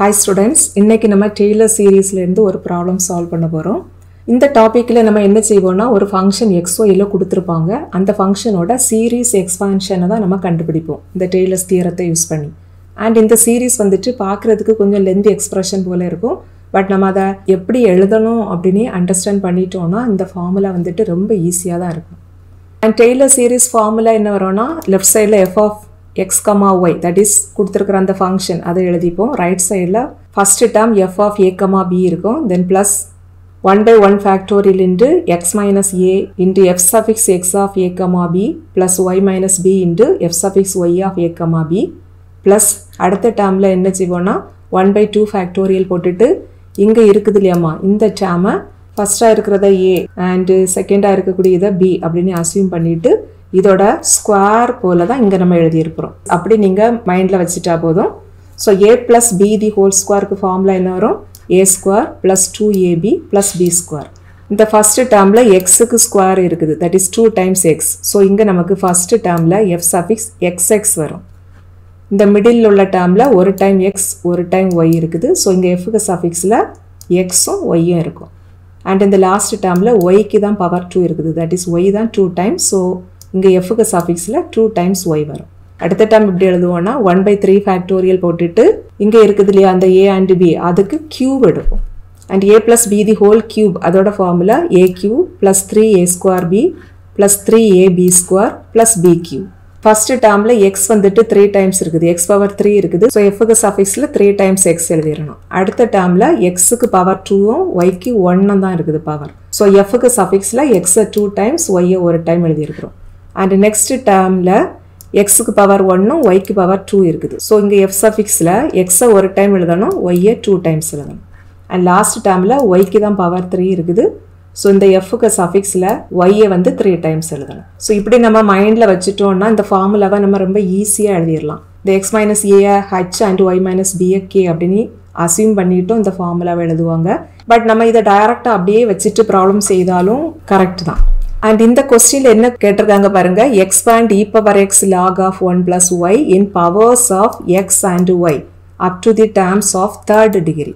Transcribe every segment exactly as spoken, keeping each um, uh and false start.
Hi students, இன்றைக்கி நம்ம Taylor சீரீஸ்லேருந்து ஒரு ப்ராப்ளம் சால்வ் பண்ண போகிறோம். இந்த டாப்பிக்கில் நம்ம என்ன செய்வோம்னா, ஒரு ஃபங்க்ஷன் எக்ஸ்ஒயில் கொடுத்துருப்பாங்க. அந்த ஃபங்க்ஷனோட சீரீஸ் எக்ஸ்பான்ஷனை தான் நம்ம கண்டுபிடிப்போம் இந்த டெய்லர்ஸ் தியரத்தை யூஸ் பண்ணி. அண்ட் இந்த சீரீஸ் வந்துட்டு பார்க்குறதுக்கு கொஞ்சம் லென்த் எக்ஸ்ப்ரெஷன் போல் இருக்கும். பட் நம்ம அதை எப்படி எழுதணும் அப்படின்னு அண்டர்ஸ்டாண்ட் பண்ணிட்டோம்னா இந்த ஃபார்முலா வந்துட்டு ரொம்ப ஈஸியாக தான் இருக்கும். அண்ட் டெய்லர் சீரீஸ் ஃபார்முலா என்ன வரும்னா, லெஃப்ட் சைடில் F of X comma Y, that is கொடுத்துருக்குற அந்த ஃபங்க்ஷன், அதை எழுதிப்போம். ரைட் சைடில் first term F of A comma B இருக்கும். Then plus one by one factorial into X minus A into F suffix X of A comma B plus Y minus B into F suffix Y of A comma B plus அடுத்த டேர்மில் என்ன செய்வோன்னா, one by two factorial போட்டுட்டு இங்கே இருக்குது இல்லையாம்மா இந்த டேர்மை ஃபஸ்ட்டாக இருக்கிறத ஏ அண்டு செகண்டாக இருக்கக்கூடிய இதை பி அப்படின்னு அஸ்யூம் பண்ணிவிட்டு இதோட ஸ்கொயர் போல தான் இங்கே நம்ம எழுதியிருக்கிறோம். அப்படி நீங்கள் மைண்டில் வச்சுட்டா போதும். So A plus B the whole ஸ்கொயருக்கு ஃபார்முலா என்ன வரும், A square plus two AB plus B square. இந்த ஃபஸ்ட்டு டேர்மில் எக்ஸுக்கு ஸ்கொயர் இருக்குது, that is two times X. So இங்கே நமக்கு ஃபஸ்ட்டு டேர்மில் எஃப் சஃபிக்ஸ் எக்ஸ் எக்ஸ் வரும். இந்த மிடில் உள்ள டேர்மில் ஒரு டைம் எக்ஸ் ஒரு டைம் ஒய் இருக்குது. ஸோ இங்கே எஃப்க்கு சஃபிக்ஸில் எக்ஸும் ஒய்யும் இருக்கும். அண்ட் இந்த லாஸ்ட் டேர்மில் ஒய்க்கு தான் பவர் டூ இருக்குது, தட் இஸ் ஒய் தான் டூ டைம்ஸ். ஸோ இங்கே எஃப்க்கு சஃபிக்ஸில் டூ டைம்ஸ் ஒய் வரும். அடுத்த டைம் இப்படி எழுதுவோன்னா, ஒன் பை த்ரீ ஃபேக்டோரியல் போட்டுட்டு இங்கே இருக்குது இல்லையா அந்த ஏ அண்ட் பி, அதுக்கு கியூப் எடுக்கும். And A plus B the whole cube, அதோட ஃபார்முலா ஏ கியூ ப்ளஸ் த்ரீ ஏ ஸ்கொயர் பி ப்ளஸ் த்ரீ ஏ B square plus B cube. First டேர்மில் எக்ஸ் வந்துட்டு த்ரீ டைம்ஸ் இருக்குது, எக்ஸ் பவர் த்ரீ இருக்குது. ஸோ எஃப்க்கு சஃபிக்ஸில் three times x எழுதிடணும். அடுத்த டேர்மில் எக்ஸுக்கு பவர் டூவும் ஒய்க்கு ஒன்றும் தான் இருக்குது பவர். ஸோ எஃப்க்கு சஃபிக்ஸில் எக்ஸை டூ டைம்ஸ் ஒய்யை ஒரு டைம் எழுதியிருக்கிறோம். அண்ட் நெக்ஸ்ட் டேர்மில் எக்ஸுக்கு பவர் ஒன்றும் ஒய்க்கு பவர் டூ இருக்குது. ஸோ இங்கே எஃப் சஃபிக்ஸில் எக்ஸை ஒரு டைம் எழுதணும், ஒய்யை டூ டைம்ஸ் எழுதணும். அண்ட் லாஸ்ட் டேர்மில் ஒய்க்கு தான் பவர் த்ரீ இருக்குது. ஸோ இந்த எஃப்க்கு சஃபிக்ஸில் ஒய்யை வந்து த்ரீ டைம்ஸ் எழுதணும். ஸோ இப்படி நம்ம மைண்டில் வச்சுட்டோம்னா இந்த ஃபார்முலாவை நம்ம ரொம்ப ஈஸியாக எழுதிடலாம். இந்த X minus A I H and Y minus B A K அப்படின்னு அசியூம் பண்ணிவிட்டும் இந்த ஃபார்முலாவை எழுதுவாங்க. பட் நம்ம இதை டைரெக்டாக அப்படியே வச்சுட்டு ப்ராப்ளம் செய்தாலும் கரெக்ட் தான். அண்ட் இந்த கொஸ்டினில் என்ன கேட்டிருக்காங்க பாருங்கள், expand E power X log of one plus Y in powers of X and Y up to the terms of third degree.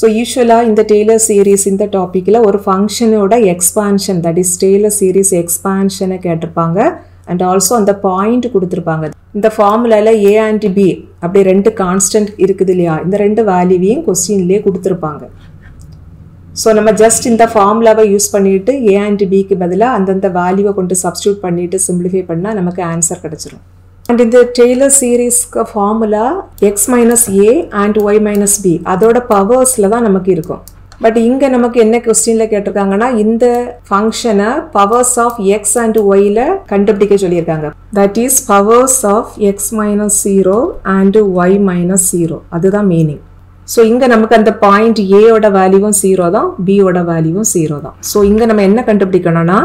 So யூஸ்வலாக இந்த டெய்லர் சீரீஸ் இந்த டாப்பிக்கில் ஒரு ஃபங்க்ஷனோட expansion, that is Taylor series எக்ஸ்பான்ஷனை கேட்டிருப்பாங்க. அண்ட் ஆல்சோ அந்த point கொடுத்துருப்பாங்க. இந்த ஃபார்முலாவில் ஏ அண்ட் பி அப்படி ரெண்டு கான்ஸ்டன்ட் இருக்குது இல்லையா, இந்த ரெண்டு வேல்யூவையும் கொஸ்டின்லேயே கொடுத்துருப்பாங்க. ஸோ நம்ம ஜஸ்ட் இந்த ஃபார்முலாவை யூஸ் பண்ணிவிட்டு ஏ அண்ட் பிக்கு பதிலாக அந்தந்த வேல்யூவை கொண்டு சப்ஸ்டியூட் பண்ணிவிட்டு சிம்பிளிஃபை பண்ணால் நமக்கு ஆன்சர் கிடச்சிரும். அண்ட் இந்த டெய்லர் சீரீஸ்க்கு formula X minus A and Y minus B அதோட பவர்ஸில் தான் நமக்கு இருக்கும். பட் இங்கே நமக்கு என்ன கொஸ்டினில் கேட்டிருக்காங்கன்னா, இந்த ஃபங்க்ஷனை பவர்ஸ் ஆஃப் எக்ஸ் அண்ட் ஒயில் கண்டுபிடிக்க சொல்லியிருக்காங்க. That is powers of X minus zero and Y minus zero, அதுதான் மீனிங். ஸோ இங்கே நமக்கு அந்த பாயிண்ட் ஏயோட வேல்யூவும் ஜீரோ தான், பியோட வேல்யூவும் ஜீரோ தான். ஸோ இங்கே நம்ம என்ன கண்டுபிடிக்கணும்னா,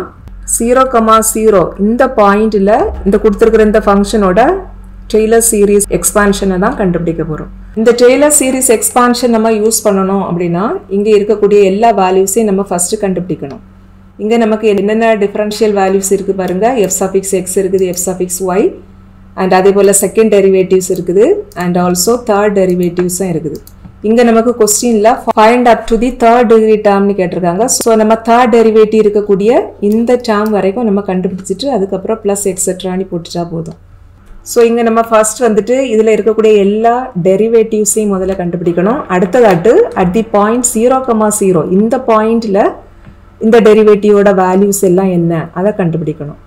ஜீரோ கமா ஜீரோ இந்த பாயிண்டில் இந்த கொடுத்துருக்குற இந்த ஃபங்க்ஷனோட டெய்லர் சீரீஸ் எக்ஸ்பான்ஷனை தான் கண்டுபிடிக்க போகிறோம். இந்த டெய்லர் சீரீஸ் எக்ஸ்பான்ஷன் நம்ம யூஸ் பண்ணணும் அப்படின்னா இங்கே இருக்கக்கூடிய எல்லா வேல்யூஸையும் நம்ம ஃபஸ்ட்டு கண்டுபிடிக்கணும். இங்கே நமக்கு என்னென்ன டிஃபரன்ஷியல் வேல்யூஸ் இருக்குது பாருங்கள், எஃப் சஃபிக்ஸ் எக்ஸ் இருக்குது, எஃப் சஃபிக்ஸ் ஒய், அண்ட் அதே போல் செகண்ட் டெரிவேட்டிவ்ஸ் இருக்குது, அண்ட் ஆல்சோ தேர்ட் டெரிவேட்டிவ்ஸும் இருக்குது. இங்கே நமக்கு கொஸ்டின்ல find up to the third degree டேர்ம்னு கேட்டிருக்காங்க. ஸோ நம்ம தேர்ட் டெரிவேட்டிவ் இருக்கக்கூடிய இந்த டேர்ம் வரைக்கும் நம்ம கண்டுபிடிச்சிட்டு அதுக்கப்புறம் ப்ளஸ் எக்ஸெட்ரான்னு போட்டுட்டா போதும். ஸோ இங்கே நம்ம ஃபர்ஸ்ட் வந்துட்டு இதில் இருக்கக்கூடிய எல்லா டெரிவேட்டிவ்ஸையும் முதல்ல கண்டுபிடிக்கணும். அடுத்ததாட்டு at the point zero comma zero இந்த பாயிண்டில் இந்த டெரிவேட்டிவோட வேல்யூஸ் எல்லாம் என்ன அதை கண்டுபிடிக்கணும்.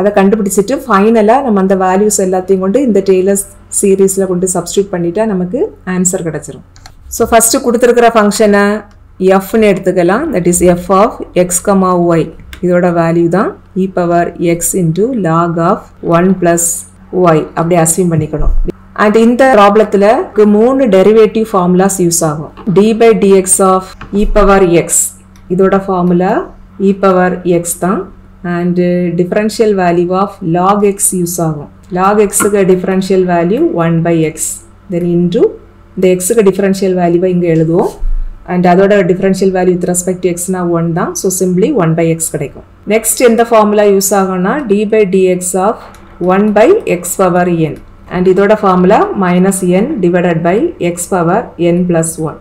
அதை கண்டுபிடிச்சிட்டு ஃபைனலாக நம்ம அந்த வேல்யூஸ் எல்லாத்தையும் கொண்டு இந்த டெய்லர் சீரீஸில் கொண்டு சப்ஸ்டியூட் பண்ணிட்டா நமக்கு ஆன்சர் கிடச்சிரும். ஸோ ஃபஸ்ட்டு கொடுத்துருக்கிற ஃபங்க்ஷனை எஃப்னு எடுத்துக்கலாம். That is F of X comma Y இதோட வேல்யூ தான் E power X into log of one plus Y அப்படி அஸ்யூம் பண்ணிக்கணும். அண்ட் இந்த ப்ராப்ளத்தில் மூணு டெரிவேட்டிவ் ஃபார்முலாஸ் யூஸ் ஆகும். D by DX of E power X இதோட ஃபார்முலா இ பவர் எக்ஸ் தான். And differential value of log X use ஆகும். Log எக்ஸுக்கு differential value one by X. Then into இந்த எக்ஸுக்கு டிஃபரன்ஷியல் வேல்யூவை இங்கே எழுதுவோம். அண்ட் அதோட differential value with respect to எக்ஸ்னா ஒன் தான். So simply one by X கிடைக்கும். நெக்ஸ்ட் எந்த ஃபார்முலா யூஸ் ஆகும்னா, D by DX of one by X power N. and இதோட formula minus n divided by x power n plus one.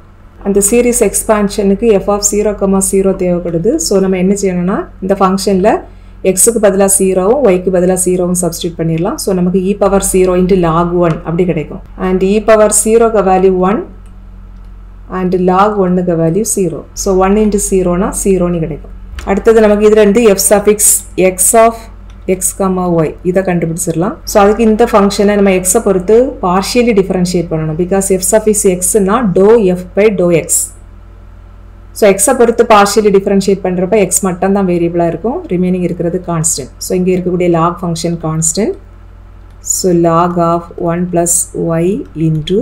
அந்த series expansion க்கு f of zero,zero தேவைப்படுது. So நம்ம என்ன செய்யணும்னா இந்த ஃபங்க்ஷனில் எக்ஸுக்கு பதிலாக ஜீரோவும் ஒய்க்கு பதிலாக ஜீரோவும் சப்ஸ்டியூட் பண்ணிடலாம். ஸோ நமக்கு e power zero into log one அப்படி கிடைக்கும். அண்ட் e பவர் ஜீரோக்கு வேல்யூ ஒன் அண்ட் லாக் ஒன்னுக்கு value zero. So one into ஜீரோனா ஜீரோன்னு கிடைக்கும். அடுத்தது நமக்கு இது ரெண்டு F suffix X of X comma Y இதை கண்டுபிடிச்சிடலாம். ஸோ அதுக்கு இந்த ஃபங்க்ஷனை நம்ம எக்ஸை பொறுத்து பார்ஷியலி டிஃபரன்ஷியேட் பண்ணணும். பிகாஸ் எஃப் சஃபிக்ஸ் எக்ஸ்னா to F by to X. So எக்ஸை பொறுத்து பார்ஷியலி டிஃபரன்ஷியேட் பண்ணுறப்ப எக்ஸ் மட்டும் தான் வேரியபிளாக இருக்கும், ரிமைனிங் இருக்கிறது கான்ஸ்டன்ட். ஸோ இங்கே இருக்கக்கூடிய log function constant. So log of one plus Y into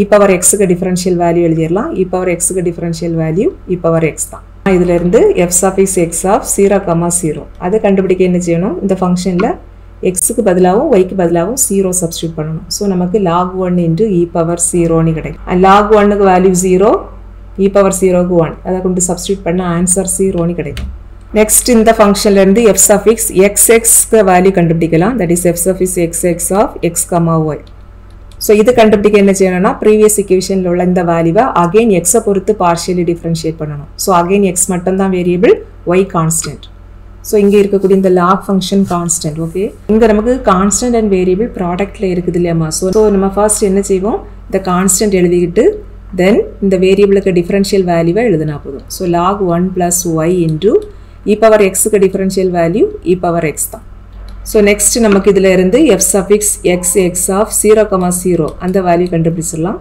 E power எக்ஸுக்கு டிஃபரன்ஷியல் வேல்யூ எழுதிடலாம். இ பவர் எக்ஸுக்கு டிஃபரன்ஷியல் வேல்யூ இ பவர் எக்ஸ் தான். இதிலிருந்து f suffix X of zero comma zero அதை கண்டுபிடிக்க என்ன செய்யணும், இந்த ஃபங்க்ஷனில் எக்ஸுக்கு பதிலாகவும் ஒய்க்கு பதிலாகவும் ஜீரோ சப்ஸ்டியூட் பண்ணணும். ஸோ நமக்கு லாக் ஒன் இன்ட்டு இ பவர் ஜீரோன்னு கிடைக்கும். அண்ட் லாக் ஒன்னுக்கு வேல்யூ ஜீரோ, இ பவர் ஜீரோக்கு ஒன், அதை கொண்டு சப்ஸ்டியூட் பண்ண ஆன்சர் ஜீரோன்னு கிடைக்கும். நெக்ஸ்ட் இந்த ஃபங்க்ஷன்லேருந்து எஃப் சஃபிக்ஸ் எக்ஸ் எக்ஸ்க்கு வேல்யூ கண்டுபிடிக்கலாம். That is F suffix X X of X comma Y. So இது கண்டுபிடிக்க என்ன செய்யணும்னா ப்ரீவியஸ் இக்குவேஷனில் உள்ள இந்த வேல்யூவை அகெயின் எக்ஸை பொறுத்து பார்ஷியலி டிஃபரன்ஷியேட் பண்ணணும். ஸோ அகெயின் எக்ஸ் மட்டும்தான் வேரியபிள், ஒய் கான்ஸ்டன்ட். ஸோ இங்கே இருக்கக்கூடிய இந்த லாக் ஃபங்க்ஷன் கான்ஸ்டன்ட். ஓகே, இங்கே நமக்கு கான்ஸ்டன்ட் அண்ட் வேரியபிள் ப்ராடக்ட்டில் இருக்குது இல்லையாம்மா. ஸோ ஸோ நம்ம ஃபர்ஸ்ட் என்ன செய்வோம், இந்த கான்ஸ்டன்ட் எழுதிக்கிட்டு தென் இந்த வேரியபிளுக்கு டிஃபரன்ஷியல் வேல்யூவை எழுதினா போதும். So log one plus Y into இ பவர் எக்ஸுக்கு டிஃபரன்ஷியல் வேல்யூ இ பவர் எக்ஸ் தான். ஸோ நெக்ஸ்ட் நமக்கு இதில் இருந்து F suffix X X of zero comma zero அந்த வேல்யூ கண்டுபிடிச்சிடலாம்.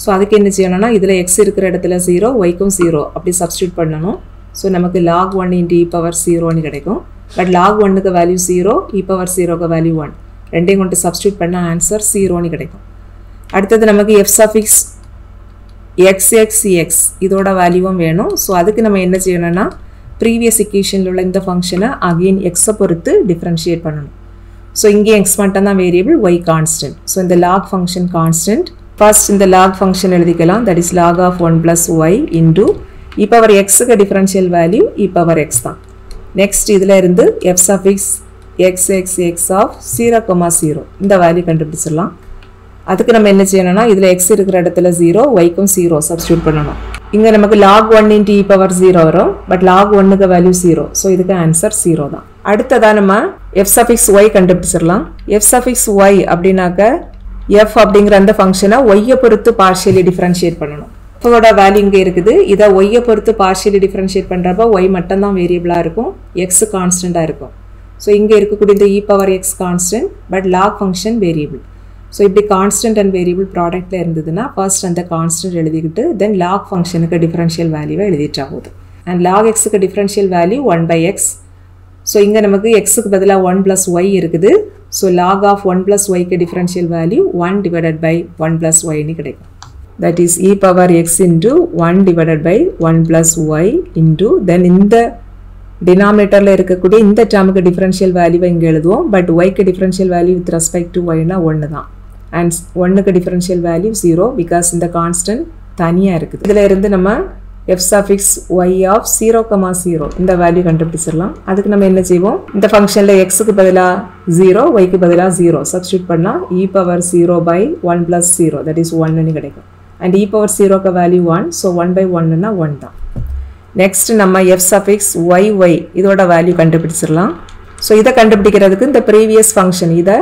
ஸோ அதுக்கு என்ன செய்யணும்னா இதில் எக்ஸ் இருக்கிற இடத்துல ஜீரோ, ஒய்க்கும் ஜீரோ அப்படி சப்ஸ்டியூட் பண்ணணும். ஸோ நமக்கு லாக் ஒன் இன்ட்டு இ பவர் ஜீரோன்னு கிடைக்கும். பட் லாக் ஒன்னுக்கு வேல்யூ ஜீரோ, இ பவர் ஜீரோக்கு வேல்யூ ஒன், ரெண்டையும் கொண்டு சப்ஸ்டியூட் பண்ண ஆன்சர் ஜீரோன்னு கிடைக்கும். அடுத்தது நமக்கு F suffix X X X இதோட வேல்யூவும் வேணும். ஸோ அதுக்கு நம்ம என்ன செய்யணும்னா ப்ரீவியஸ் இக்குவேஷனில் உள்ள இந்த ஃபங்க்ஷனை அகெயின் எக்ஸை பொறுத்து டிஃப்ரென்ஷியேட் பண்ணணும். ஸோ இங்கே எக்ஸ் மட்டும் தான் வேரியபிள், ஒய் கான்ஸ்டன்ட். ஸோ இந்த லாக் ஃபங்க்ஷன் கான்ஸ்டன்ட். ஃபர்ஸ்ட் இந்த லாக் ஃபங்க்ஷன் எழுதிக்கலாம். That is log of one plus Y into E power எக்ஸுக்கு டிஃபரன்ஷியல் வேல்யூ இ பவர் எக்ஸ் தான். நெக்ஸ்ட் இதில் இருந்து F suffix X X X of zero comma zero இந்த value கண்டுபிடிச்சிடலாம். அதுக்கு நம்ம என்ன செய்யணும்னா இதில் எக்ஸ் இருக்கிற இடத்துல ஜீரோ, ஒய்க்கும் ஜீரோ சப்ஸ்டியூட் பண்ணணும். இங்கே நமக்கு லாக் ஒன் இன்ட்டு இ பவர் ஜீரோ வரும். பட் லாக் ஒன்னுக்கு வேல்யூ ஜீரோ. ஸோ இதுக்கு ஆன்சர் ஜீரோ தான். அடுத்ததாக நம்ம எஃப் சஃபிக்ஸ் ஒய் கண்டுபிடிச்சிடலாம். எஃப் சஃபிக்ஸ் ஒய் அப்படின்னாக்க எஃப் அப்படிங்கிற அந்த ஃபங்க்ஷனை ஒய்யை பொறுத்து பார்ஷியலி டிஃபரன்ஷியேட் பண்ணணும். எஃப்வோட வேல்யூ இங்கே இருக்குது. இதை ஒய்யை பொறுத்து பார்ஷியலி டிஃபரன்ஷியேட் பண்ணுறப்ப ஒய் மட்டும்தான் வேரியபிளாக இருக்கும், எக்ஸ் கான்ஸ்டண்ட்டாக இருக்கும். ஸோ இங்கே இருக்கக்கூடிய இந்த இ power X constant, but log function variable. So இப்படி கான்ஸ்டன்ட் அண்ட் வேரியபிள் ப்ராடக்ட்டில் இருந்ததுன்னா ஃபர்ஸ்ட் அந்த கான்ஸ்டன்ட் எழுதிக்கிட்டு தென் லாக் ஃபங்க்ஷனுக்கு டிஃபரன்ஷியல் வேல்யூவை எழுதிட்டா போகுது. அண்ட் லாக் எக்ஸுக்கு differential value one by X. So இங்கே நமக்கு எக்ஸுக்கு பதிலாக ஒன் ப்ளஸ் ஒய் இருக்குது. So log of one plus ஒய்க்கு differential value one divided by one plus ஒய்னு கிடைக்கும். That is E power X into one divided by one plus Y into then இந்த டினாமினேட்டரில் இருக்கக்கூடிய இந்த டேர்முக்கு டிஃபரன்ஷியல் வேல்யூவை இங்கே எழுதுவோம். பட் ஒய்க்கு differential value with respect to ஒய்னா ஒன்று தான். அண்ட் ஒன்னுக்கு டிஃபரன்ஷியல் வேல்யூ ஜீரோ, பிகாஸ் இந்த கான்ஸ்டன்ட் தனியாக இருக்குது. இதில் இருந்து நம்ம F suffix Y of zero comma zero இந்த வேல்யூ கண்டுபிடிச்சிடலாம். அதுக்கு நம்ம என்ன செய்வோம், இந்த ஃபங்க்ஷனில் எக்ஸுக்கு பதிலாக ஜீரோ, ஒய்க்கு பதிலாக ஜீரோ சப்ஸ்டியூட் பண்ணால் e power zero by one plus zero that is ஒன்னுன்னு கிடைக்கும். அண்ட் இ பவர் ஜீரோக்கு value one. So one by ஒன்னுன்னா ஒன் தான். நெக்ஸ்ட் நம்ம எஃப் சஃபிக்ஸ் ஒய் ஒய் இதோட வேல்யூ கண்டுபிடிச்சிடலாம். ஸோ இதை கண்டுபிடிக்கிறதுக்கு இந்த ப்ரீவியஸ் ஃபங்க்ஷன் இதை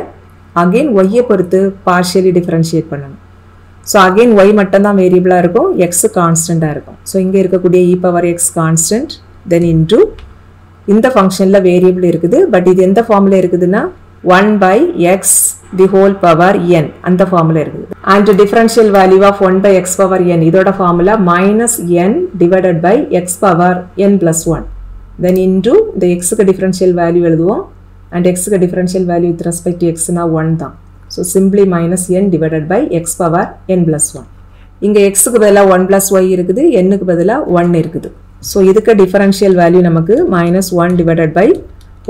அகெயின் ஒய்யை பொறுத்து பார்ஷியலி டிஃபரன்ஷியேட் பண்ணணும். ஸோ அகெயின் ஒய் மட்டும்தான் வேரியபிளாக இருக்கும், எக்ஸ் கான்ஸ்டண்ட்டாக இருக்கும். ஸோ இங்கே இருக்கக்கூடிய e power X constant then into இந்த ஃபங்க்ஷனில் வேரியபிள் இருக்குது. பட் இது எந்த ஃபார்மில் இருக்குதுன்னா one by x the whole power n அந்த ஃபார்மில் இருக்குது. And differential value of one by X power n இதோட formula minus n divided by X power n plus one then into இந்த எக்ஸுக்கு டிஃபரன்ஷியல் வேல்யூ எழுதுவோம். அண்ட் எக்ஸுக்கு differential value with respect to எக்ஸ்னா one தான். So simply minus n divided by X power n plus one. இங்கே எக்ஸுக்கு பதிலாக one plus Y இருக்குது, என்னுக்கு பதிலாக ஒன் இருக்குது. ஸோ இதுக்கு டிஃபரன்ஷியல் வேல்யூ நமக்கு minus one divided by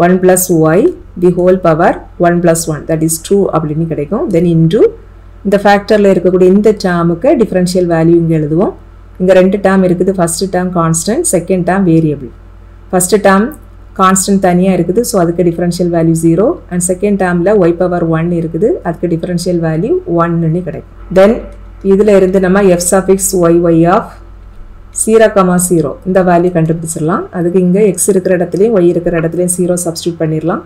one plus y the whole power one plus one that is two அப்படின்னு கிடைக்கும். தென் இன்டூ இந்த ஃபேக்டரில் இருக்கக்கூடிய இந்த டேர்முக்கு டிஃபரன்ஷியல் வேல்யூ இங்கே எழுதுவோம். இங்கே ரெண்டு டேர்ம் இருக்குது. First term constant, second term variable. First term constant தனியா இருக்குது. So அதுக்கு differential value zero and second termல y power one இருக்குது. அதுக்கு differential value one ன்னு கிடைக்கும். Then இதுல இருந்து நம்ம f suffix yy of zero comma zero இந்த value கண்டுபிடிச்சிரலாம். அதுக்கு இங்க x இருக்கிற இடத்துலயும் y இருக்கிற இடத்துலயும் zero substitute பண்ணிரலாம்.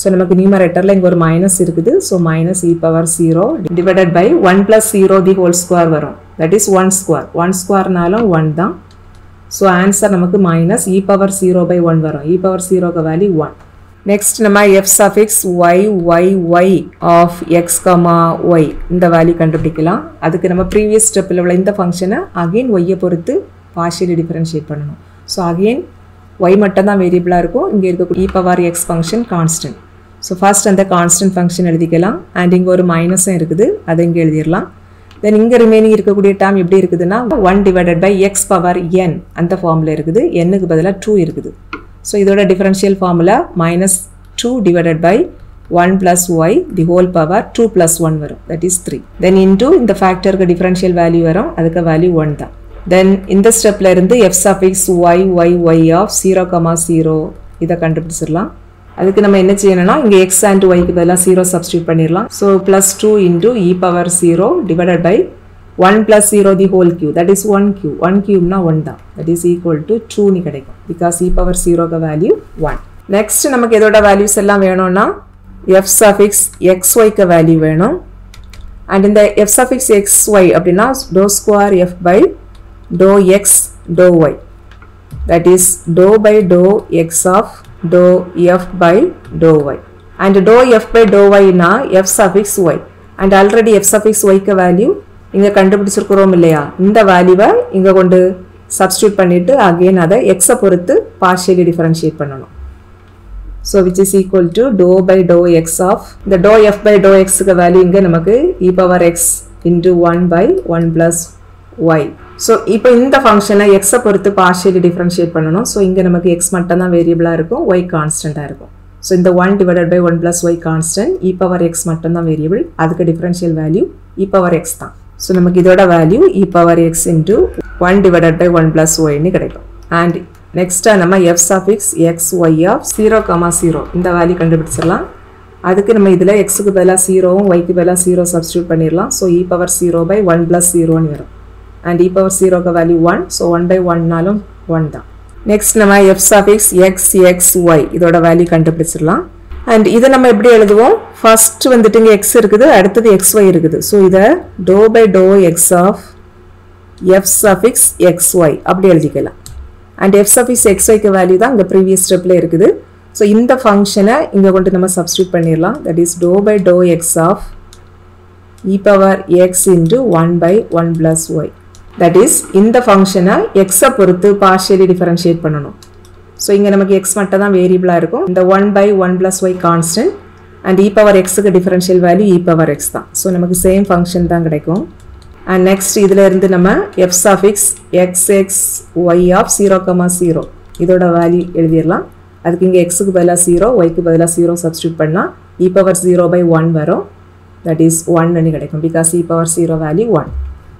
So நமக்கு numeratorல இங்க ஒரு minus இருக்குது. So minus e power zero divided by one plus zero the whole square வரும். That is one square. one square நாலும் one தான். So answer நமக்கு minus e power zero by one வரும். E power zero க value one. Next நம்ம f suffix y y y of x, y இந்த value கண்டுபிடிக்கலாம். அதுக்கு நம்ம previous stepல உள்ள இந்த function again y பொறுத்து partially differentiate பண்ணணும். So again y மட்டும் தான் variable இருக்கும். இங்கே இருக்க e power x function constant. So first அந்த constant function எழுதிக்கலாம். And இங்க ஒரு minus இருக்குது, அதை இங்கே எழுதிடலாம். தென் இங்கே ரிமைனிங் இருக்கக்கூடிய டேர்ம் எப்படி இருக்குதுன்னா one divided by X power n அந்த ஃபார்மில் இருக்குது. என்னுக்கு பதிலாக டூ இருக்குது. ஸோ இதோட differential formula minus two divided by one plus y the whole power two plus one வரும். That is three. Then into இந்த ஃபேக்டருக்கு டிஃபரன்ஷியல் வேல்யூ வரும். அதுக்கு வேல்யூ ஒன் தான். தென் இந்த ஸ்டெப்பில் இருந்து F suffix y y y of zero comma zero இதை கண்டுபிடிச்சிடலாம். அதுக்கு நம்ம என்ன செய்யணும்னா இங்கே எக்ஸ் அண்ட் ஒய்க்கு பதிலாக ஜீரோ சப்ஸ்டியூட் பண்ணிடலாம். So plus two into E power zero divided by one plus zero the whole cube. That is one cube. One கியூப்னா ஒன் தான். தட் இஸ் ஈக்குவல் டு டூன்னு கிடைக்கும். பிகாஸ் இ பவர் ஜீரோக்கு value one. Next நமக்கு எதோட values எல்லாம் வேணும்னா f suffix x ஒய்க்கு வேல்யூ வேணும். அண்ட் இந்த எஃப் சஃபிக்ஸ் எக்ஸ் ஒய் அப்படின்னா doh square f by to x doh y. That is doh by to x of dou f by dou y. And dou f by dou y na f suffix y. And already f suffix y ka value இங்க கண்டுபிடிச்சிருக்கிறோம் இல்லையா, இந்த வேல்யூவை இங்க கொண்டு substitute பண்ணிட்டு again அதை எக்ஸை பொறுத்து பார்ஷியலி டிஃபரன்ஷியேட் பண்ணணும். So which is equal to doh by to x of இந்த டோ எஃப் பை டோ எக்ஸுக்கு வேல்யூ இங்கே நமக்கு e power x into one by one plus y. So இப்போ இந்த ஃபங்க்ஷனை எக்ஸை பொறுத்து பார்ஷியலி டிஃபரன்ஷியேட் பண்ணணும். ஸோ இங்கே நமக்கு எக்ஸ் மட்டும் தான் வேரியபிளாக இருக்கும், ஒய் கான்ஸ்டண்ட்டாக இருக்கும். ஸோ இந்த one divided by one plus y constant, e power x மட்டும் தான் வேரியபிள். அதுக்கு டிஃபரன்ஷியல் வேல்யூ இ பவர் எக்ஸ் தான். ஸோ நமக்கு இதோட value E power X into one divided by one plus ஒய்னு கிடைக்கும். அண்ட் நெக்ஸ்ட்டாக நம்ம F suffix x y of zero comma zero இந்த வேல்யூ கண்டுபிடிச்சிடலாம். அதுக்கு நம்ம இதில் எக்ஸுக்கு பதிலாக ஜீரோவும் ஒய்க்கு பதிலாக ஜீரோ சப்ஸ்டியூட் பண்ணிடலாம். So e power zero by one plus ஜீரோன்னு வரும். And e power zero ka value one. So one by one naalum one da. Next nama f suffix x x y idoda value kandupidichiralam. And idha nama eppadi eluduvom, first vandittu inga x irukudhu, adutha x y irukudhu. So idha dou by dou x of f suffix x y appadi eludikalam. And f suffix x y ka value da inga previous step la irukudhu. So indha function ah inga kondu nama substitute panniralam. That is dou by dou x of e power x into one by one plus y. That is இந்த ஃபங்க்ஷனை எக்ஸை பொறுத்து partially differentiate பண்ணணும். So இங்கே நமக்கு x மட்டும் தான் வேரியபிளாக இருக்கும். இந்த one by one plus y constant and e power எக்ஸுக்கு டிஃபரன்ஷியல் வேல்யூ இ பவர் எக்ஸ் தான். ஸோ நமக்கு சேம் ஃபங்க்ஷன் தான் கிடைக்கும். அண்ட் நெக்ஸ்ட் இதில் இருந்து நம்ம F suffix X x y of zero comma zero இதோட வேல்யூ எழுதிடலாம். அதுக்கு இங்கே எக்ஸுக்கு பதிலாக ஜீரோ ஒய்க்கு பதிலாக ஜீரோ சப்ஸ்டியூட் பண்ணால் e power zero by one வரும். தட் இஸ் ஒன்னு கிடைக்கும். Because e power zero value one.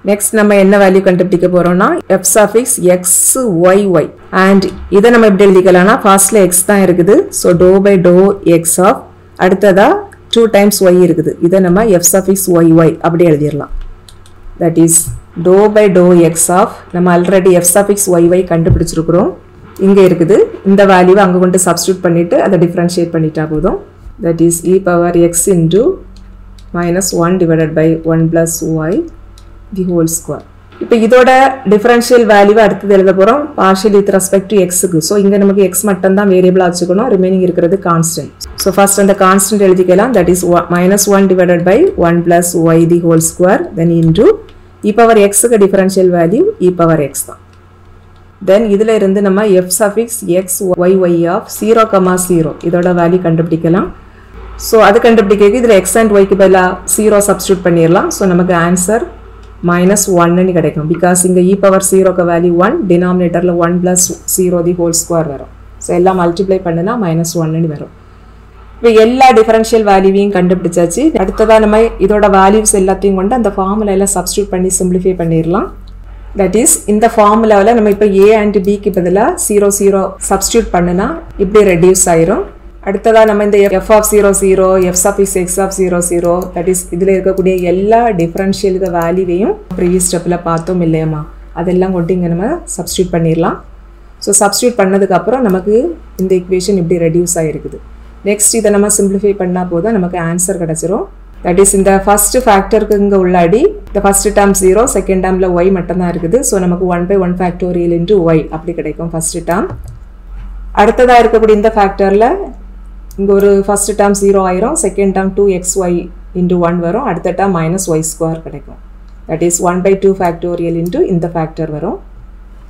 Next நம்ம என்ன வேல்யூ கண்டுபிடிக்க போகிறோம்னா f suffix x y y. And இதை நம்ம எப்படி எழுதிக்கலாம்னா ஃபர்ஸ்ட்ல எக்ஸ் தான் இருக்குது. So doh by to x of அடுத்ததா டூ டைம்ஸ் ஒய் இருக்குது. இதை நம்ம எஃப் சஃபிக்ஸ் ஒய் ஒய் அப்படி எழுதிடலாம். That is doh by to x of நம்ம already f suffix y y கண்டுபிடிச்சிருக்கிறோம், இங்கே இருக்குது. இந்த வேல்யூவை அங்கே கொண்டு சப்ஸ்டியூட் பண்ணிவிட்டு அதை டிஃப்ரென்ஷியேட் பண்ணிட்டா போதும். That is E power X into minus one divided by one plus y the whole square. இப்போ இதோட டிஃபரன்ஷியல் வேல்யூவை அடுத்தது எழுத போகிறோம் பார்ஷியலி வித் ரெஸ்பெக்ட் டு எக்ஸுக்கு. ஸோ இங்கே நமக்கு எக்ஸ் மட்டும் தான் வேரியபிளாக வச்சுக்கணும், ரிமைனிங் இருக்கிறது கான்ஸ்டன்ட். ஸோ ஃபர்ஸ்ட் அந்த கான்ஸ்டன்ட் எழுதிக்கலாம். That is minus one divided by one plus y the whole square. Then into E power எக்ஸுக்கு டிஃபரன்ஷியல் வேல்யூ இ பவர் எக்ஸ் தான். தென் இதில் இருந்து நம்ம F suffix x y y of zero comma zero இதோட value கண்டுபிடிக்கலாம். So அது கண்டுபிடிக்க இதில் எக்ஸ் அண்ட் ஒய்க்கு பதிலாக ஜீரோ சப்ஸ்டியூட் பண்ணிடலாம். ஸோ நமக்கு ஆன்சர் minus ஒன்னுன்னு கிடைக்கும். பிகாஸ் இங்கே e பவர் ஜீரோக்கு வேல்யூ ஒன், டினாமினேட்டரில் one plus zero the whole square வரும். ஸோ எல்லாம் மல்டிப்ளை பண்ணுனா மைனஸ் ஒன்னுன்னு வரும். இப்போ எல்லா டிஃபரன்ஷியல் வேல்யூவையும் கண்டுபிடிச்சாச்சு. அடுத்ததாக நம்ம இதோட வேல்யூஸ் எல்லாத்தையும் கொண்டு அந்த ஃபார்முலையில் சப்ஸ்டியூட் பண்ணி சிம்பிளிஃபை பண்ணிடலாம். That is, in the formula vala nama ipo a and b ku badala zero zero substitute pannuna ibdi reduce airum. அடுத்ததா நம்ம இந்த f of zero zero, f of x of zero zero, that is இதுல இருக்கக்கூடிய எல்லா differential வேல்யூவையும் previous ஸ்டெப்ல பார்த்தோம் இல்லையம்மா, அதெல்லாம் கொண்டு இங்க நம்ம சப்ஸ்டிட்யூட் பண்ணிடலாம். ஸோ சப்ஸ்டியூட் பண்ணதுக்கு அப்புறம் நமக்கு இந்த ஈக்குவேஷன் இப்படி ரெடியூஸ் ஆகிருக்குது. நெக்ஸ்ட் இதை நம்ம சிம்பிளிஃபை பண்ணால் போதும், நமக்கு ஆன்சர் கிடச்சிரும். தட் இஸ், இந்த ஃபர்ஸ்ட் ஃபேக்டருக்கு இங்கே உள்ளாடி இந்த ஃபர்ஸ்ட் டேர்ம் ஜீரோ, செகண்ட் டேர்மில் ஒய் மட்டும்தான் இருக்குது. ஸோ நமக்கு one by one factorial into y அப்படி கிடைக்கும் ஃபர்ஸ்ட் டேர்ம். அடுத்ததாக இருக்கக்கூடிய இந்த ஃபேக்டரில் இங்கே ஒரு ஃபர்ஸ்ட் டேர்ம் ஜீரோ ஆயிரும், second term two x y into one வரும், அடுத்த டேர்ம் மைனஸ் ஒய் ஸ்கொயர் கிடைக்கும். That is one by two factorial into இந்த ஃபேக்டர் வரும்.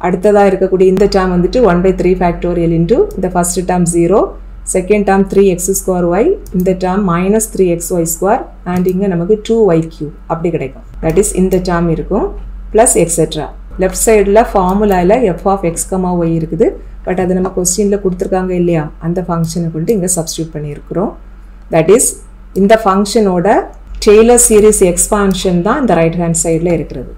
அடுத்ததாக இருக்கக்கூடிய இந்த டேர்ம் வந்துட்டு one by three factorial into இந்த first term zero, second term three x square y, இந்த term minus three x y square and இங்கே நமக்கு டூ ஒய் கியூ அப்படி கிடைக்கும். தட் இஸ் இந்த டேர்ம் இருக்கும் ப்ளஸ் எக்ஸெட்ரா. லெஃப்ட் சைடில் ஃபார்முலாவில் f of X comma y இருக்குது, பட் அது நம்ம கொஸ்டினில் கொடுத்துருக்காங்க இல்லையா, அந்த ஃபங்க்ஷனை கொண்டு இங்கே சப்ஸ்டியூட் பண்ணியிருக்கிறோம். தட் இஸ் இந்த ஃபங்க்ஷனோட டெய்லர் சீரீஸ் எக்ஸ்பான்ஷன் தான் இந்த ரைட் ஹேண்ட் சைடில் இருக்கிறது.